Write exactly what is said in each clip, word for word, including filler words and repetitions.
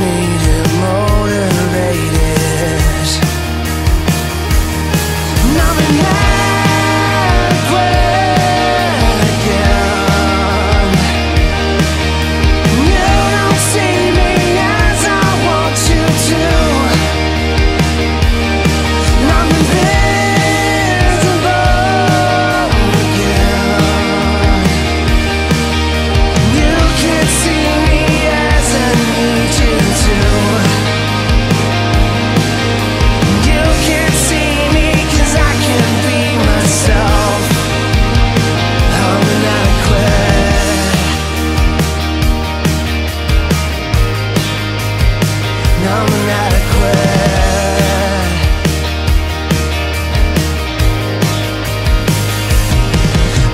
motivated, motivated. I'm inadequate again. You don't see me as I want you to. I'm invisible again. You can't see me as I need you to. You can't see me 'cause I can't be myself. I'm inadequate. I'm inadequate.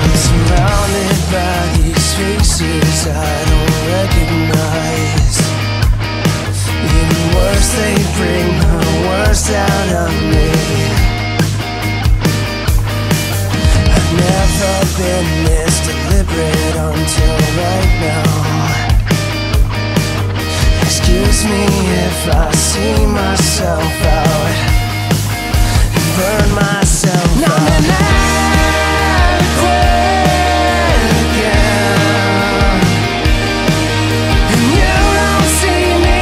I'm surrounded by these faces I don't recognize. Even worse, they bring the worst out of me. I've never been this deliberate until right now. Excuse me if I see myself out and burn myself out. I'm inadequate again. And you don't see me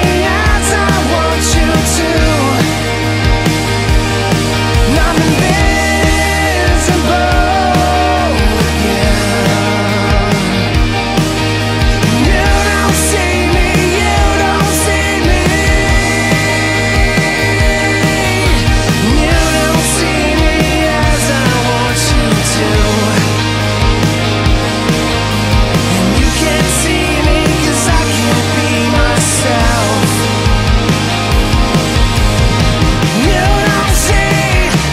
as I want you to. I'm invisible again. You don't see me, you don't see me. You don't see me as I want you to. And you can't see me 'cause I can't be myself. You don't see,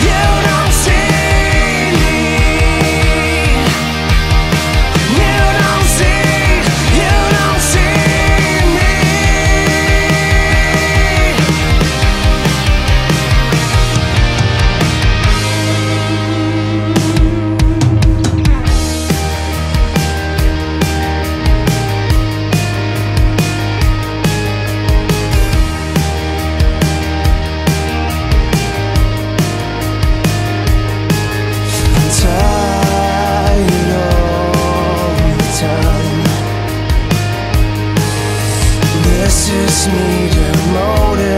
you don't see me. You don't see, you don't see me. I'm tired all the time. This is me demoted.